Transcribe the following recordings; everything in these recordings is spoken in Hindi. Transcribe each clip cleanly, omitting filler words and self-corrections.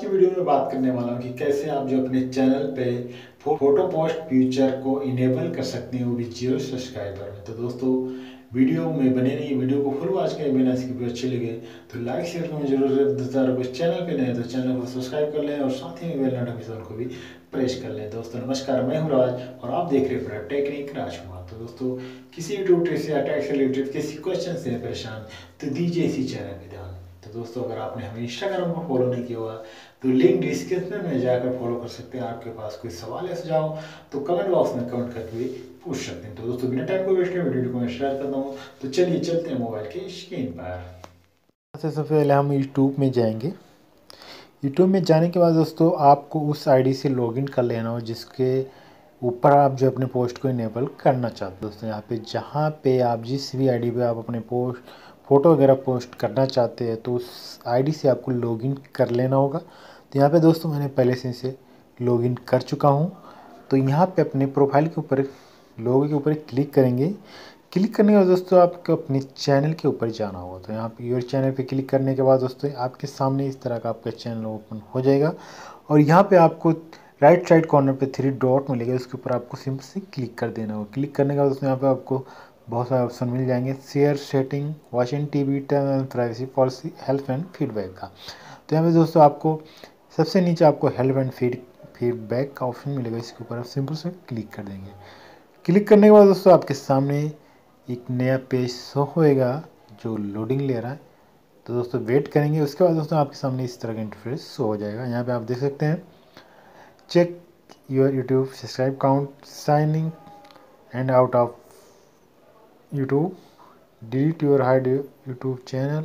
की वीडियो में बात करने वाला हूँ कि कैसे आप जो अपने चैनल पे फोटो पोस्ट फ्यूचर को इनेबल कर सकते हैं वो भी 0 सब्सक्राइबर में। तो दोस्तों वीडियो में बने रहिए, वीडियो को फुल वॉच करें बिना इसकी वीडियो अच्छी लगे तो लाइक शेयर करें जरूर। दोस्तों चैनल पे नए तो चैनल को सब्सक्राइब कर लें और साथ ही बेल नोटिफिकेशन को भी प्रेस कर लें। दोस्तों नमस्कार, मैं हूं राज और आप देख रहे हैं टेक्निक राजकुमार। तो दोस्तों किसी यूट्यूब से या टैक्स रिलेटेड किसी क्वेश्चन से परेशान तो दीजिए इसी चैनल पर ध्यान। तो दोस्तों अगर आपने हमें इंस्टाग्राम पर फॉलो नहीं किया हुआ तो लिंक डिस्क्रिप्शन में जाकर फॉलो कर सकते हैं। आपके पास कोई सवाल या सुझाव तो कमेंट बॉक्स में कमेंट करके भी पूछ सकते हैं। तो दोस्तों बिना टाइम को वेस्ट किए वीडियो को मैं शेयर करता हूँ। तो चलिए चलते हैं मोबाइल के स्क्रीन पर। सबसे पहले हम यूट्यूब में जाएंगे। यूट्यूब में जाने के बाद दोस्तों आपको उस आई डी से लॉगिन कर लेना हो जिसके ऊपर आप जो अपने पोस्ट को इनेबल करना चाहते हो। दोस्तों यहाँ पे जहाँ पे आप जिस भी आई डी पे आप अपने पोस्ट फ़ोटो वगैरह पोस्ट करना चाहते हैं तो उस आईडी से आपको लॉगिन कर लेना होगा। तो यहाँ पे दोस्तों मैंने पहले से इसे लॉगिन कर चुका हूँ। तो यहाँ पे अपने प्रोफाइल के ऊपर लोगो के ऊपर क्लिक करेंगे। क्लिक करने के बाद दोस्तों आपको अपने चैनल के ऊपर जाना होगा। तो यहाँ पे योर चैनल पे क्लिक करने के बाद दोस्तों आपके सामने इस तरह का आपका चैनल ओपन हो जाएगा और यहाँ पर आपको राइट साइड कॉर्नर पर 3 डॉट मिलेगा, उसके ऊपर आपको सिंपल से क्लिक कर देना होगा। क्लिक करने के बाद दोस्तों यहाँ पर आपको बहुत सारे ऑप्शन मिल जाएंगे, share, setting, watching TV, term and privacy policy, help and feedback का। तो यहाँ पे दोस्तों आपको सबसे नीचे आपको हेल्प एंड फीडबैक का ऑप्शन मिलेगा, इसके ऊपर आप सिंपल से क्लिक कर देंगे। क्लिक करने के बाद दोस्तों आपके सामने एक नया पेज शो होएगा जो लोडिंग ले रहा है। तो दोस्तों वेट करेंगे, उसके बाद दोस्तों आपके सामने इस तरह का इंटरफेस शो हो जाएगा। यहाँ पर आप देख सकते हैं check your YouTube subscribe count, signing and out of YouTube, delete your hide YouTube channel.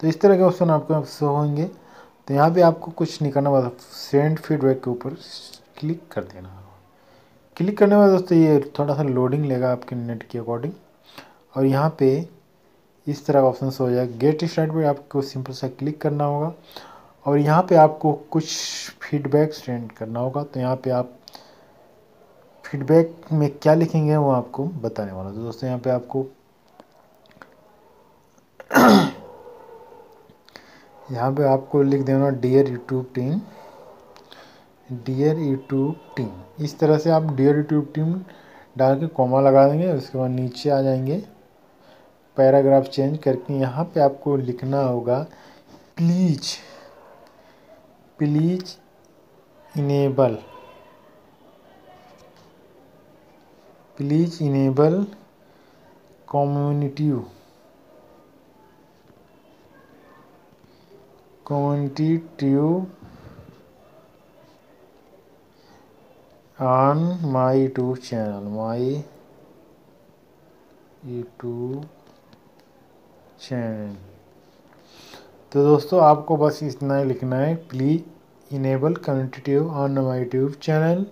तो इस तरह के ऑप्शन आपको शो होंगे। तो यहाँ पे आपको कुछ नहीं करना, बस सेंड फीडबैक के ऊपर क्लिक कर देना होगा। क्लिक करने के बाद दोस्तों ये थोड़ा सा लोडिंग लेगा आपके नेट के अकॉर्डिंग और यहाँ पे इस तरह का ऑप्शन शो हो जाएगा। गेट स्टार्ट पर आपको सिंपल सा क्लिक करना होगा और यहाँ पर आपको कुछ फीडबैक सेंड करना होगा। तो यहाँ पर आप फीडबैक में क्या लिखेंगे वो आपको बताने वाला। तो दोस्तों यहाँ पे आपको लिख देना डियर यूट्यूब टीम, इस तरह से आप डियर यूट्यूब टीम डाल के कॉमा लगा देंगे। उसके बाद नीचे आ जाएंगे, पैराग्राफ चेंज करके यहाँ पे आपको लिखना होगा please enable community on my YouTube channel तो दोस्तों आपको बस इतना ही लिखना है, please enable community on my YouTube channel.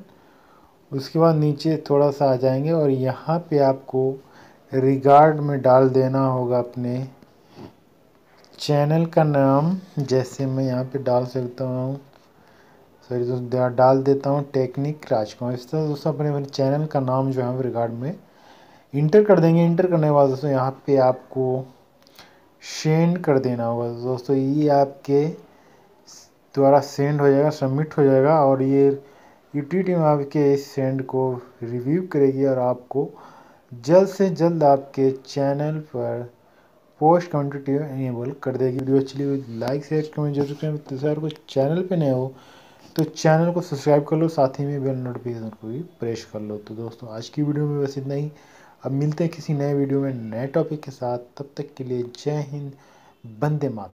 उसके बाद नीचे थोड़ा सा आ जाएंगे और यहाँ पे आपको रिगार्ड में डाल देना होगा अपने चैनल का नाम। जैसे मैं यहाँ पे डाल सकता हूँ, सॉरी दोस्तों डाल देता हूँ टेक्निक राजकुमार। इस तरह दोस्तों अपने चैनल का नाम जो है रिगार्ड में इंटर कर देंगे। इंटर करने के बाद दोस्तों यहाँ पे आपको सेंड कर देना होगा। दोस्तों ये आपके द्वारा सेंड हो जाएगा, सबमिट हो जाएगा और ये यूट्यूब टीम आपके इस सेंड को रिव्यू करेगी और आपको जल्द से जल्द आपके चैनल पर पोस्ट कम्युनिटी इनेबल कर देगी। वीडियो अच्छी लगी लाइक शेयर कमेंट जरूर करें। तो सर कुछ चैनल पे नए हो तो चैनल को सब्सक्राइब कर लो, साथ ही में बेल नोटिफिकेशन को भी प्रेस कर लो। तो दोस्तों आज की वीडियो में बस इतना ही। अब मिलते हैं किसी नए वीडियो में नए टॉपिक के साथ, तब तक के लिए जय हिंद, वंदे मातरम।